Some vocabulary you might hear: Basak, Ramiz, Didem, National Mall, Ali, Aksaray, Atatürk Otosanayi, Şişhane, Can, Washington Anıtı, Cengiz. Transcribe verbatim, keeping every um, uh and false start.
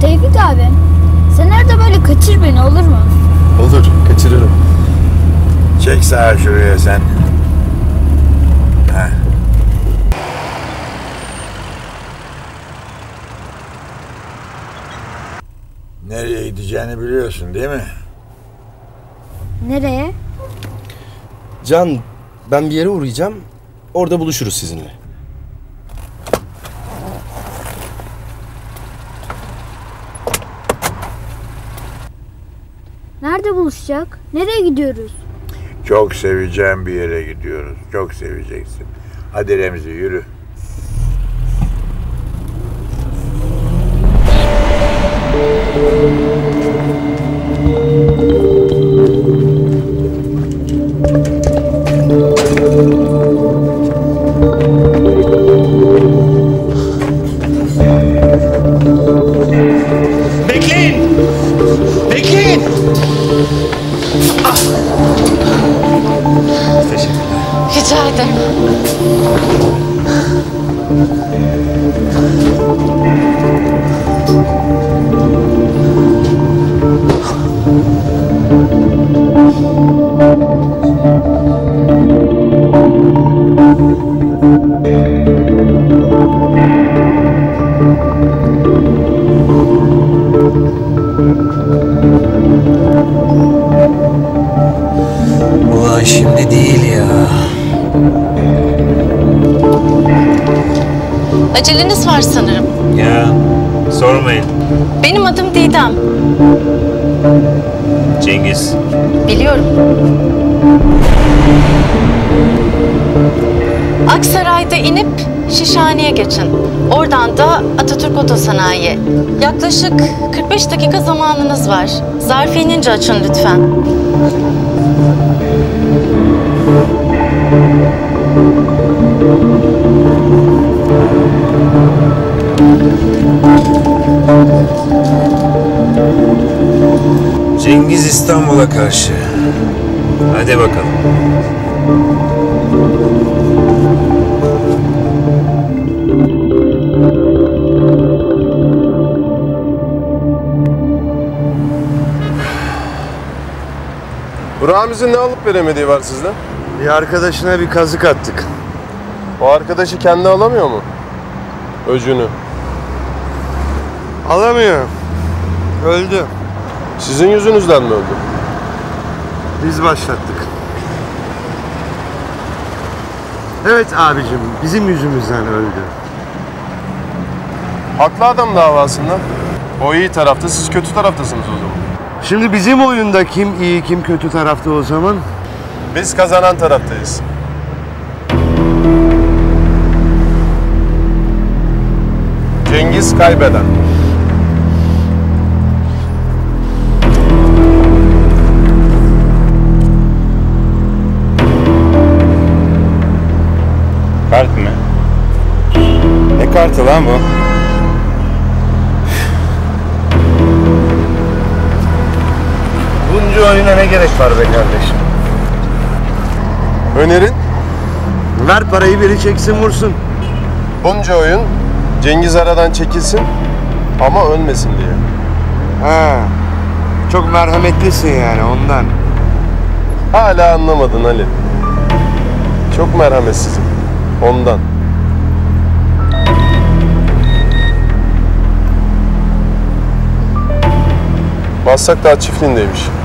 Tevfik abi, sen nerede böyle kaçır beni, olur mu? Olur, kaçırırım. Çek sağa şuraya sen. Heh. Nereye gideceğini biliyorsun değil mi? Nereye? Can, ben bir yere uğrayacağım. Orada buluşuruz sizinle. Nerede buluşacak? Nereye gidiyoruz? Çok seveceğim bir yere gidiyoruz. Çok seveceksin. Hadi Remzi, yürü. Aceleniz var sanırım. Ya, sormayın. Benim adım Didem. Cengiz. Biliyorum. Aksaray'da inip Şişhane'ye geçin. Oradan da Atatürk Otosanayi. Yaklaşık kırk beş dakika zamanınız var. Zarfı inince açın lütfen. Cengiz İstanbul'a karşı. Hadi bakalım. Ramiz'in ne alıp veremediği var sizde? Bir arkadaşına bir kazık attık. O arkadaşı kendi alamıyor mu? Öcünü. Alamıyor. Öldü. Sizin yüzünüzden mi öldü? Biz başlattık. Evet abicim, bizim yüzümüzden öldü. Haklı adam davasında. O iyi tarafta, siz kötü taraftasınız o zaman. Şimdi bizim oyunda kim iyi, kim kötü tarafta o zaman? Biz kazanan taraftayız. Cengiz kaybeden. Kart mı? Ne kartı lan bu? Bunca oyuna ne gerek var be kardeşim? Önerin? Ver parayı, biri çeksin vursun. Bunca oyun Cengiz aradan çekilsin ama ölmesin diye. Ha, çok merhametlisin yani ondan. Hala anlamadın Ali. Çok merhametsizim. Ondan. Basak daha çiftliğindeymiş.